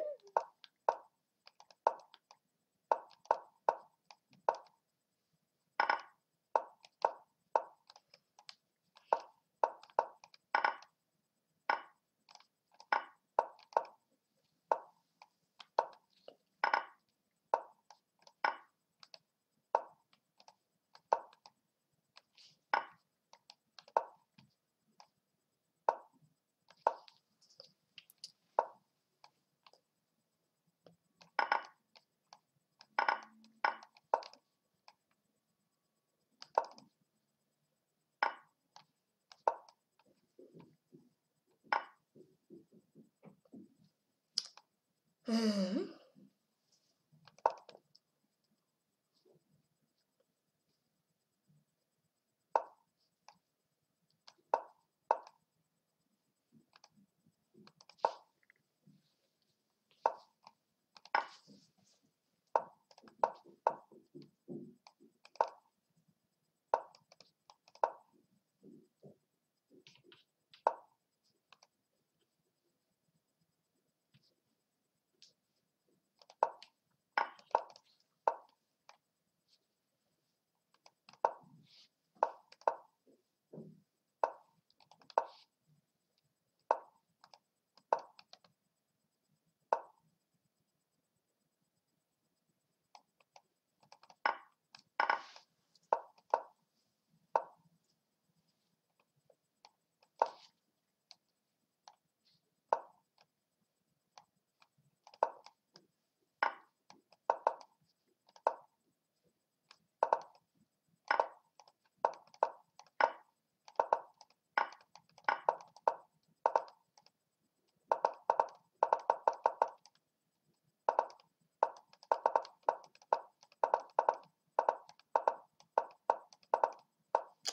Mm-hmm.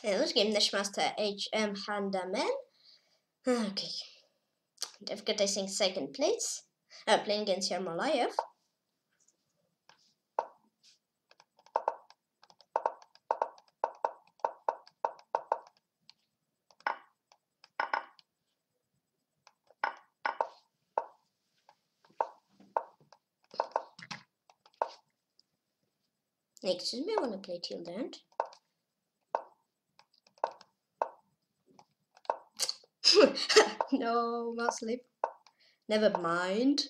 In this game, Nashmaster H M Handaman. Okay. Devka taking second place, uh, playing against Cherniaiev. Next is me, I want to play till the end. No, mouse slip. Never mind.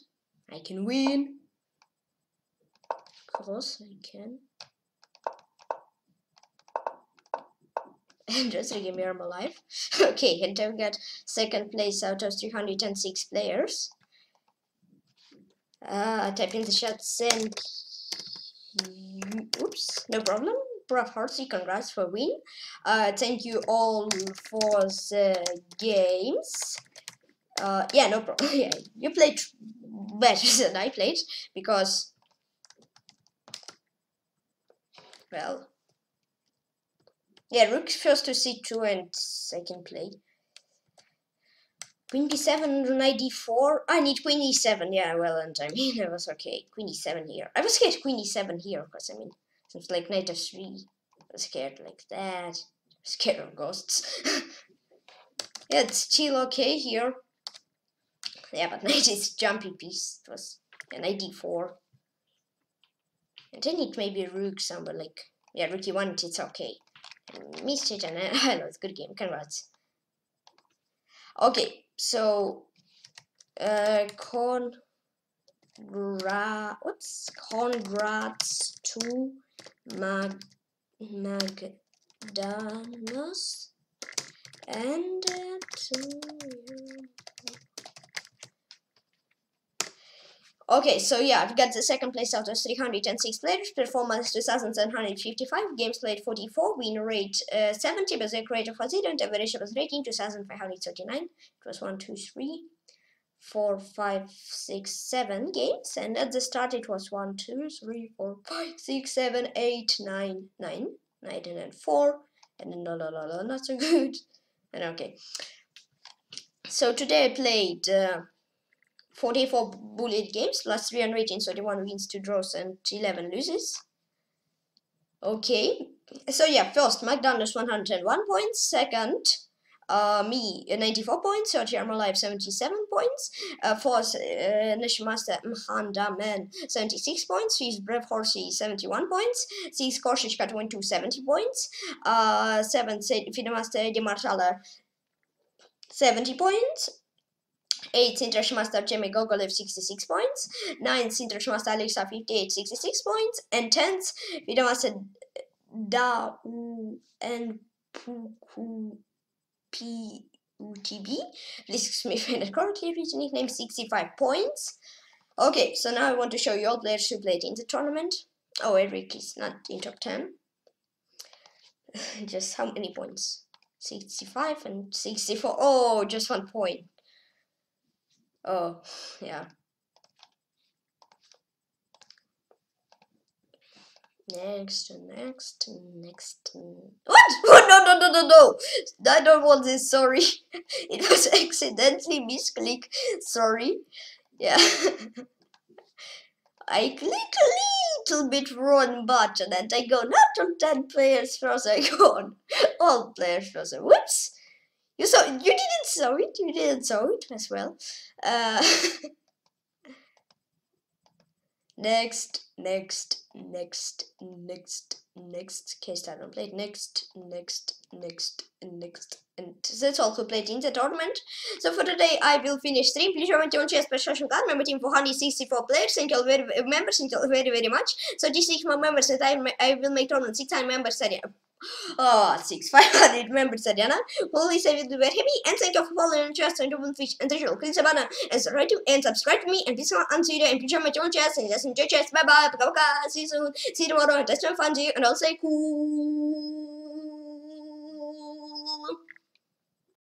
I can win. Of course, I can. And just to give me arm alive. Okay, and I've got second place out of three hundred six players. Uh, type in the chat, send. Oops, no problem. Brav Heartsy, congrats for win. Uh, thank you all for the games. Uh, yeah, no problem. Yeah, you played better than I played because, well, yeah, rook first to c two and second play. Queen b seven, knight d four. I need queen e seven. Yeah, well, and I mean, I was okay. Queen e seven here. I was scared queen e seven here, because I mean, since like knight f three, I was scared like that. I was scared of ghosts. Yeah, it's still okay here. Yeah, but knight is a jumpy piece. It was yeah, knight d four. And I need maybe rook somewhere like. Yeah, rook e one, it's okay. I missed it, and I, I know it's a good game. Congrats. Okay. So, uh, congra what's congrats to Mag Magdanos and uh, to okay, so yeah, I've got the second place out of three hundred six players, performance two thousand seven hundred fifty-five, games played forty-four, win rate uh, seventy, berserk rate of zero, and average was rating two thousand five hundred thirty-nine. It was one, two, three, four, five, six, seven games, and at the start it was one, two, three, four, five, six, seven, eight, nine, nine, nine, and then four, and then la la la la, not so good. And okay. So today I played. Uh, forty-four bullet games, last three hundred eighteen, thirty-one wins, two draws, and eleven loses. Okay, so yeah, first, McDonald's one hundred one points, second, uh, me ninety-four points, third, Cherniaiev seventy-seven points, uh, fourth, uh, Nishmaster Mhandaman seventy-six points, fifth, Brave Horsey seventy-one points, sixth, Korshishka twenty-two, seventy points, uh, seventh, Fidemaster Demartala seventy points. eighth Sintrashmaster Jimmy Gogolev sixty-six points, ninth Sintrashmaster Alexa fifty-eight sixty-six points, and tenth Vidamaster Da U N Puku P U T B, Lisk Smith and currently written nickname sixty-five points. Okay, so now I want to show you all players who played in the tournament. Oh, Eric is not in top ten. Just how many points? sixty-five and sixty-four. Oh, just one point. Oh, yeah. Next, next, next. What? Oh, no, no, no, no, no. I don't want this. Sorry. It was accidentally misclick. Sorry. Yeah. I click a little bit wrong button and I go not on ten players first, I go on all players first. Whoops. You saw it. You didn't saw it. You didn't saw it as well. Uh, next, next, next, next, next. Case I don't play. Next, next, next, next, and that's all who played in the tournament. So for today, I will finish stream. Please join me on Chess dot org. Member team four hundred sixty-four players. Thank you all very members. Thank you all very very much. So these six more members that I I will make tournament six time members. Oh, six five hundred members, Ariana. Please, I will be very happy. And thank you for following Chess and Open Fish and Treasure. Click the banner and subscribe to and subscribe to me. And please answer and enjoy my own Chess and just enjoy Chess. Bye bye. Paka paka. See you soon. See you tomorrow. That's my fun to you. And I'll say cool.